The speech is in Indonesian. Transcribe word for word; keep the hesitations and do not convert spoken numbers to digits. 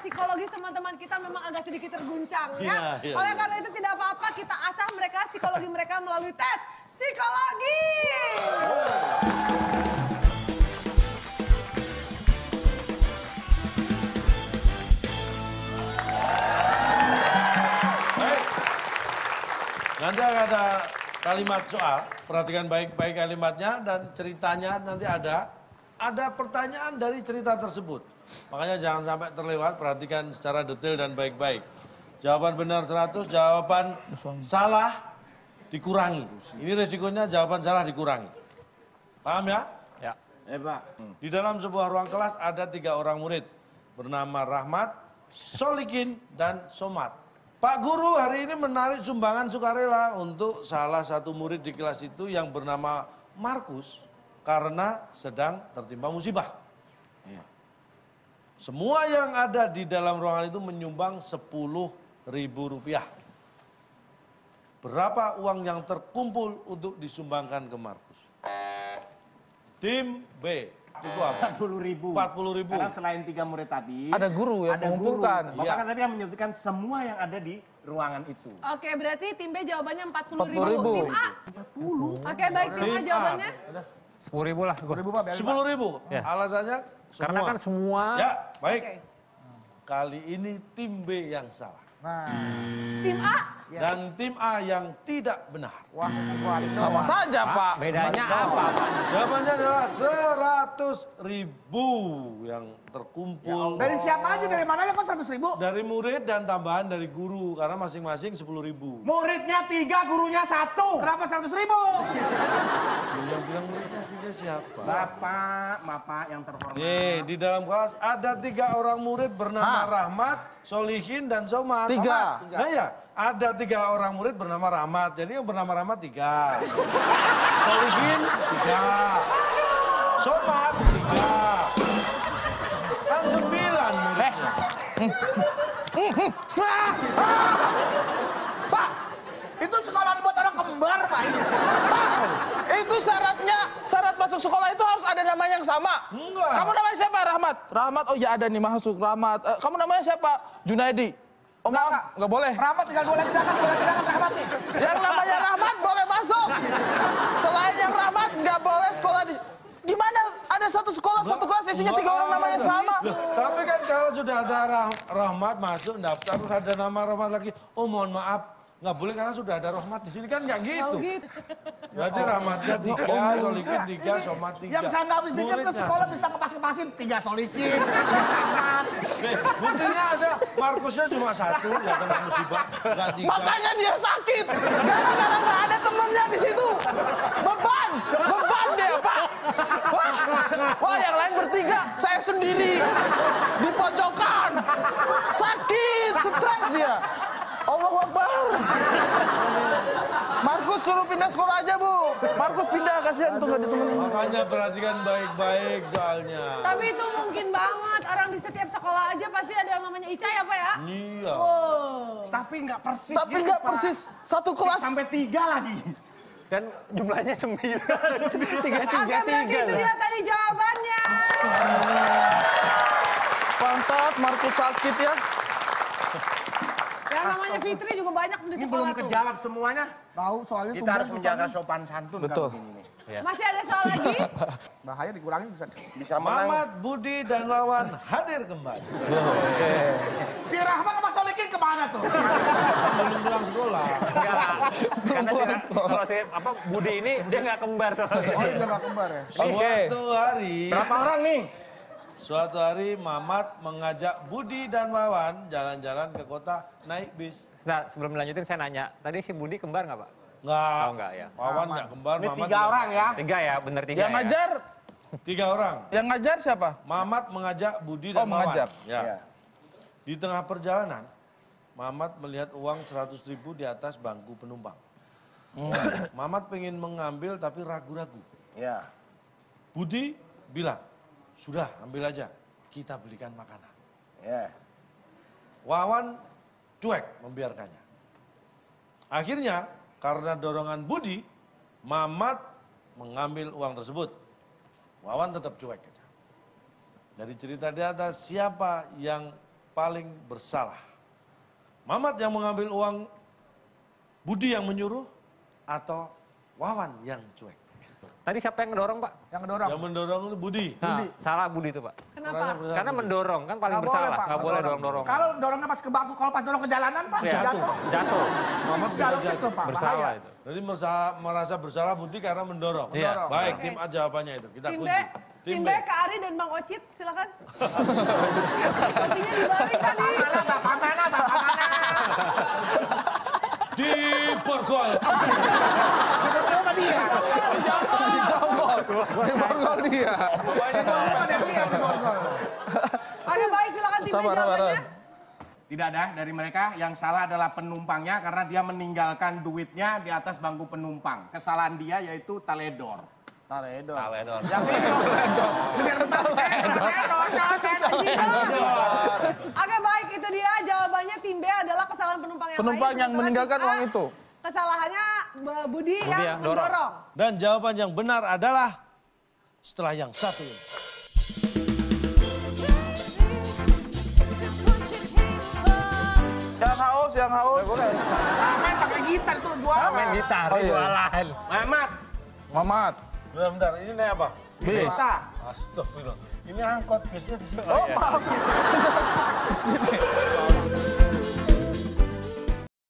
psikologis teman-teman kita memang agak sedikit terguncang ya. ya, ya Oleh ya. karena itu tidak apa-apa, kita asah mereka psikologi mereka melalui tes psikologi. Oh. Nanti ada kalimat soal, perhatikan baik-baik kalimatnya dan ceritanya nanti ada. Ada pertanyaan dari cerita tersebut. Makanya jangan sampai terlewat, perhatikan secara detail dan baik-baik. Jawaban benar seratus, jawaban salah dikurangi. Ini resikonya jawaban salah dikurangi. Paham ya? Ya. Eh, Pak. Di dalam sebuah ruang kelas ada tiga orang murid. Bernama Rahmat, Solikin, dan Somat. Pak Guru hari ini menarik sumbangan sukarela untuk salah satu murid di kelas itu yang bernama Markus karena sedang tertimpa musibah. Iya. Semua yang ada di dalam ruangan itu menyumbang sepuluh ribu rupiah. Berapa uang yang terkumpul untuk disumbangkan ke Markus? Tim B. Itu apa? empat puluh ribu. empat puluh ribu. Karena selain tiga murid tadi, ada guru yang ada mengumpulkan. Guru. Maka ya. tadi yang menyebutkan semua yang ada di ruangan itu. Oke, berarti tim B jawabannya empat puluh ribu. Tim A? empat puluh. Oke, baik tim A jawabannya? sepuluh ribu lah. sepuluh ribu Pak. sepuluh ribu? Ya. Alasannya semua. Karena kan semua. Ya, baik. Okay. Kali ini tim B yang salah. Nah. Tim A? Yes. Dan tim A yang tidak benar. Wah, sama saja Pak. Bedanya apa? Jawabannya adalah seratus ribu yang terkumpul. Ya, dari siapa aja? Dari mana ya kok seratus ribu? Dari murid dan tambahan dari guru. Karena masing-masing sepuluh ribu. Muridnya tiga, gurunya satu. Kenapa seratus ribu? Yang bilang muridnya tiga siapa? Bapak, Bapak yang terhormat. Nih, di dalam kelas ada tiga orang murid bernama ha? Rahmat, Solihin, dan Somat. Tiga? Nah ya. Ada tiga orang murid bernama Rahmat, jadi yang bernama Rahmat tiga, Solihin tiga, Somat tiga, kan sembilan muridnya. Pak, itu sekolah buat orang kembar Pak. Pak, itu syaratnya, syarat masuk sekolah itu harus ada nama yang sama. Enggak. Kamu namanya siapa Rahmat? Rahmat, oh ya ada nih masuk Rahmat. Kamu namanya siapa? Junaidi. Oh enggak, enggak boleh. Rahmat tinggal boleh gerakan, boleh gerakan Rahmat nih. Yang namanya Rahmat boleh masuk. Selain yang Rahmat enggak boleh sekolah di... Gimana ada satu sekolah, satu kelas isinya tiga orang namanya sama? Tapi kan kalau sudah ada Rahmat masuk daftar, terus ada nama Rahmat lagi. Oh mohon maaf, enggak boleh karena sudah ada Rahmat di sini kan enggak gitu. Berarti Rahmatnya tiga, Solikin tiga, Somat tiga. Yang saya nggak habis pikir ke sekolah bisa ngepas-ngepasin tiga Solikin. Buktinya ada Markusnya cuma satu, ya kena musibah. Makanya dia sakit, gara-gara nggak ada temennya di situ. Beban, beban dia Pak. Wah, wah yang lain bertiga, saya sendiri di pojokan, sakit, stres dia. Allah Akbar. Markus suruh pindah sekolah aja Bu. Markus pindah, kasihan tuh gak ditemenin. Makanya perhatikan baik-baik soalnya. Tapi itu mungkin banget, orang di setiap sekolah aja pasti ada yang namanya Ica ya Pak ya? Iya. Oh. Tapi nggak persis. Tapi nggak persis, satu kelas. Sampai tiga lagi. Dan jumlahnya sembilan. Tiga, tiga, tiga. Berarti itu dia tadi jawabannya. Pantas Markus sakit ya. Yang namanya Fitri juga banyak di sekolah tuh. Ini belum kejawab semuanya. Tahu soalnya kita harus menjaga sopan santun. Betul. Ya. Masih ada soal lagi? Bahaya dikurangi bisa. Bisa menang. Mamat, Budi, dan Wawan hadir kembali. Oh, oke. Okay. Si Rahmat sama Solikin kemana tuh? Belum pulang sekolah. Enggak lah. Karena si, kalau si apa, Budi ini dia nggak kembar soalnya. Oh, dia nggak kembar ya? Oke. Okay. Suatu hari. Berapa orang nih? Suatu hari Mamat mengajak Budi dan Wawan jalan-jalan ke kota naik bis. Nah, sebelum melanjutin saya nanya, tadi si Budi kembar nggak Pak? Nggak. Oh, nggak ya. Wawan nggak kembar. Ini Mamat tiga orang ya? Tiga ya, bener tiga. Yang ngajar? Tiga orang. Yang ngajar siapa? Mamat mengajak Budi dan oh, Wawan. Mengajak. Ya. Ya. Di tengah perjalanan, Mamat melihat uang seratus ribu di atas bangku penumpang. Hmm. Mamat pengen mengambil tapi ragu-ragu. Ya. Budi bilang. Sudah, ambil aja. Kita belikan makanan. Yeah. Wawan cuek membiarkannya. Akhirnya, karena dorongan Budi, Mamat mengambil uang tersebut. Wawan tetap cuek. Dari cerita di atas, siapa yang paling bersalah. Mamat yang mengambil uang, Budi yang menyuruh, atau Wawan yang cuek? Tadi siapa yang mendorong, Pak? Yang mendorong. Yang mendorong itu Budi. Nah, Budi. Salah Budi itu, Pak. Kenapa? Karena mendorong, kan paling gak bersalah. Boleh, gak boleh dorong-dorong. Kalau dorongnya pas ke bangku, kalau pas dorong ke jalanan, Pak, ya, jatuh. Jatuh. Mamat jatuh. Jatuh, Pak. Bersalah bahaya. Itu. Jadi merasa bersalah Budi karena mendorong. Ya. Mendorong. Baik, okay. Tim A jawabannya itu. Kita tim kunci. B. Tim B, Kak Ari dan Bang Ocit, silakan. Sepertinya dibalik tadi. Bapak mana, bapak mana, dipergol. Dipergol ke dia. Dijambol. Dijambol. Dipergol dia. Bapaknya dipergol dia, dia dipergol. Oke, baik, silakan tim B jawabannya. Tidak ada dari mereka. Yang salah adalah penumpangnya karena dia meninggalkan duitnya di atas bangku penumpang. Kesalahan dia yaitu teledor. Taledor. Taledor. Taledor. Oke, baik, itu dia jawabannya tim B adalah kesalahan penumpang yang penumpang yang meninggalkan uang itu. Kesalahannya Budi yang mendorong. Dan jawaban yang benar adalah setelah yang satu ini. Yang haus, yang haus. Mamat pakai gitar tuh jualan. Mamat gitar jualan. Mamat. Mamat. Bentar-bentar, ini naik apa? Bis. Astagfirullah. Ini angkot, bisnya di sini. Oh, maaf.